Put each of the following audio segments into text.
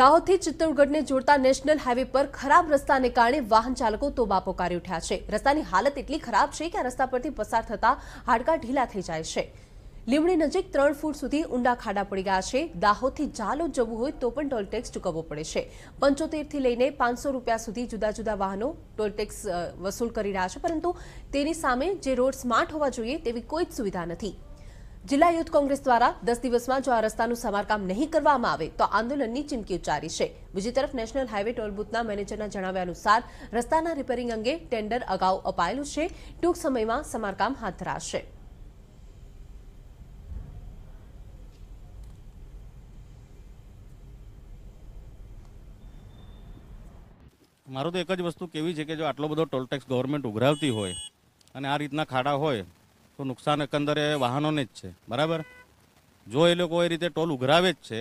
દાહોદ થી ચિત્તોડગઢ ને જોડતા નેશનલ હાઈવે પર ખરાબ રસ્તાને કારણે વાહન ચાલકો તોબા પોકારી ઉઠ્યા છે। રસ્તાની હાલત એટલી ખરાબ છે કે આ રસ્તા પરથી પસાર થતા હાડકા ઢીલા થઈ જાય છે। લીમડી નજીક 3 ફૂટ સુધી ઊંડા ખાડા પડી ગયા છે। દાહોદ થી જાલોદ જવું હોય તો પણ ટોલ ટેક્સ ચૂકવવો પડે છે। 75 થી લઈને 500 રૂપિયા સુધી જુદા જુદા વાહનો ટોલ ટેક્સ વસૂલ કરી રહ્યા છે, પરંતુ તેની સામે જે રોડ સ્માર્ટ હોવા જોઈએ તેવી કોઈ જ સુવિધા નથી। जिला यूथ कांग्रेस द्वारा 10 दिवस में जो आ रस्ता समारकाम नहीं करवामां आवे तो आंदोलन की चीमकी उच्चारी है। बीजी तरफ नेशनल हाईवे टोल बूथना मैनेजरना जणाव्या अनुसार रस्ता रिपेरिंग अंगे टेन्डर अगाऊ अपायेलुं छे। टूंक समय में समारकाम हाथ धराशे। मारो तो एक ज वस्तु केवी छे के जो आटलो बधो टोल टैक्स गवर्नमेंट उघरावती होय अने आ रीतना खाड़ा होय तो नुकसान एकंदरे वाहनोंने ज छे। बराबर जो ए लोको ए रीते टोल उघरावे ज छे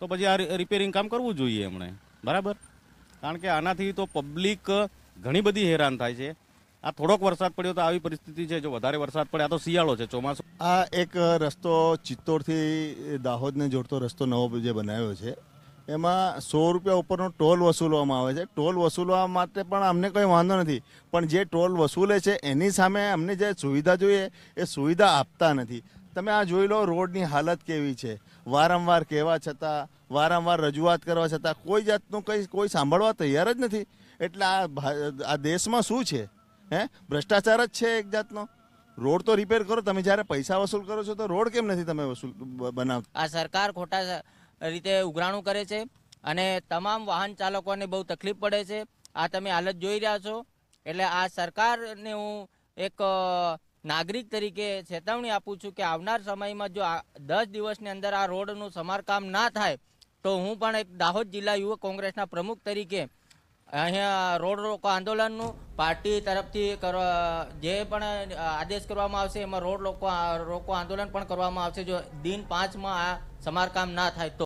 तो पछी आ रिपेरिंग काम करवू जोईए एमणे। बराबर, कारण के आनाथी तो पब्लिक घणी बधी हैरान थाय छे। आ थोड़ोक वरसाद पड्यो तो आवी परिस्थिति छे। जो वधारे वरसाद पडे आ तो शियाळो छे, चोमासो। आ एक रस्तो चित्तोड थी दाहोद ने जोड़तो रस्तो नवो जे बनाव्यो छे एमां 100 रुपया उपरनो टोल वसूलवामां आवे छे। टोल वसूलवा माटे पण अमने कोई वांधो नथी, पण जे टोल वसूले छे एनी सामे अमने जे सुविधा जोईए ए सुविधा आपता नथी। तमे आ जोई लो रोडनी हालत केवी छे। वारंवार कहेवा छतां, वारंवार रजूआत करवा छतां कोई जातनो कोई सांभळवा तैयार ज नथी। एटले आ देशमां शुं छे? हे, भ्रष्टाचार ज छे एक जातनो। रोड तो रिपेर करो, तमे ज्यारे पैसा वसूल करो छो तो रोड केम नथी तमे वसूल बनावता? आ सरकार खोटा रीते उघराणु करे छे अने तमाम वाहन चालकोने बहुत तकलीफ पड़े छे। आ तमे हालत जोई रह्या छो एटले आ सरकारने हूँ एक नागरिक तरीके चेतवणी आपूं छूं के आवनार समयमां जो 10 दिवसनी अंदर आ रोडनुं समारकाम ना थाय तो हूँ पण एक दाहोद जिला युवक कांग्रेसना प्रमुख तरीके अहींया रोड रोको आंदोलननुं पार्टी तरफथी जे पण आदेश करवामां आवशे एमां रोड रोको आंदोलन पण करवामां आवशे जो दिन 5 मां आ समारकाम ना थाय तो।